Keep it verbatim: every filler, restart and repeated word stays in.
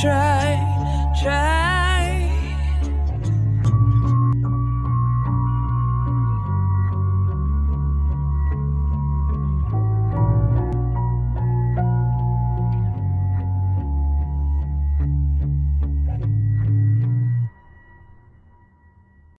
try, try.